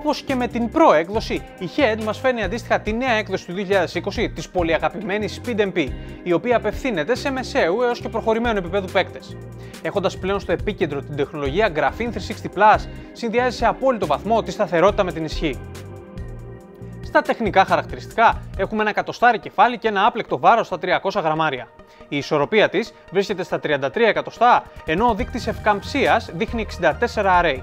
Όπως και με την προέκδοση, η HEAD μας φέρνει αντίστοιχα τη νέα έκδοση του 2020 της πολυαγαπημένης SpeedMP, η οποία απευθύνεται σε μεσαίου έως και προχωρημένου επίπεδου παίκτες. Έχοντας πλέον στο επίκεντρο την τεχνολογία Graphene 360+, συνδυάζει σε απόλυτο βαθμό τη σταθερότητα με την ισχύ. Στα τεχνικά χαρακτηριστικά έχουμε ένα εκατοστάρι κεφάλι και ένα άπλεκτο βάρος στα 300 γραμμάρια. Η ισορροπία της βρίσκεται στα 33 εκατοστά, ενώ ο δείκτης ευκαμψίας δείχνει 64 array.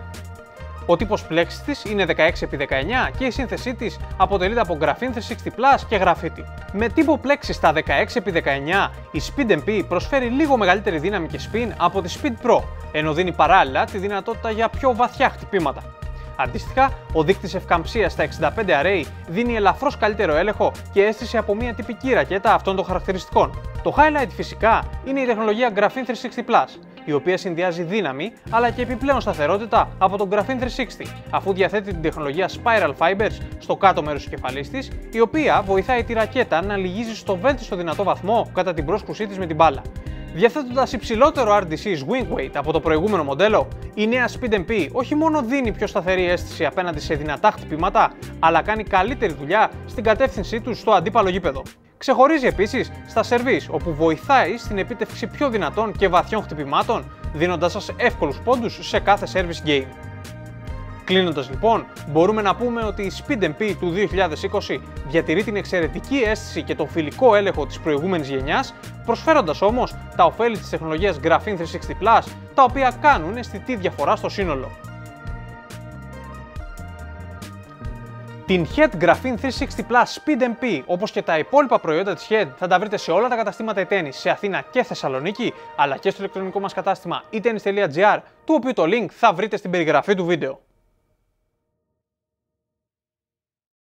Ο τύπος πλέξης της είναι 16x19 και η σύνθεσή της αποτελείται από Graphene 360+ και γραφίτι. Με τύπο πλέξης στα 16x19, η SpeedMP προσφέρει λίγο μεγαλύτερη δύναμη και spin από τη Speed Pro, ενώ δίνει παράλληλα τη δυνατότητα για πιο βαθιά χτυπήματα. Αντίστοιχα, ο δείκτης ευκαμψίας στα 65 array δίνει ελαφρώς καλύτερο έλεγχο και αίσθηση από μια τυπική ρακέτα αυτών των χαρακτηριστικών. Το highlight φυσικά είναι η τεχνολογία Graphene 360+, η οποία συνδυάζει δύναμη αλλά και επιπλέον σταθερότητα από τον Graphene 360, αφού διαθέτει την τεχνολογία Spiral Fibers στο κάτω μέρος της κεφαλής της, η οποία βοηθάει τη ρακέτα να λυγίζει στο βέλτιστο δυνατό βαθμό κατά την πρόσκουσή της με την μπάλα. Διαθέτοντας υψηλότερο RDC Swing Weight από το προηγούμενο μοντέλο, η νέα SpeedMP όχι μόνο δίνει πιο σταθερή αίσθηση απέναντι σε δυνατά χτυπήματα, αλλά κάνει καλύτερη δουλειά στην κατεύθυνσή του στο αντίπαλο γήπεδο. Ξεχωρίζει επίσης στα σερβίς, όπου βοηθάει στην επίτευξη πιο δυνατών και βαθιών χτυπημάτων, δίνοντας σας εύκολους πόντους σε κάθε service game. Κλείνοντας λοιπόν, μπορούμε να πούμε ότι η SpeedMP του 2020 διατηρεί την εξαιρετική αίσθηση και τον φιλικό έλεγχο της προηγούμενης γενιάς, προσφέροντας όμως τα ωφέλη της τεχνολογίας Graphene 360+, τα οποία κάνουν αισθητή διαφορά στο σύνολο. Την HEAD Graphene 360+ SpeedMP, όπως και τα υπόλοιπα προϊόντα της HEAD, θα τα βρείτε σε όλα τα καταστήματα e-tennis σε Αθήνα και Θεσσαλονίκη, αλλά και στο ηλεκτρονικό μας κατάστημα e-tennis.gr, του οποίου το link θα βρείτε στην περιγραφή του βίντεο.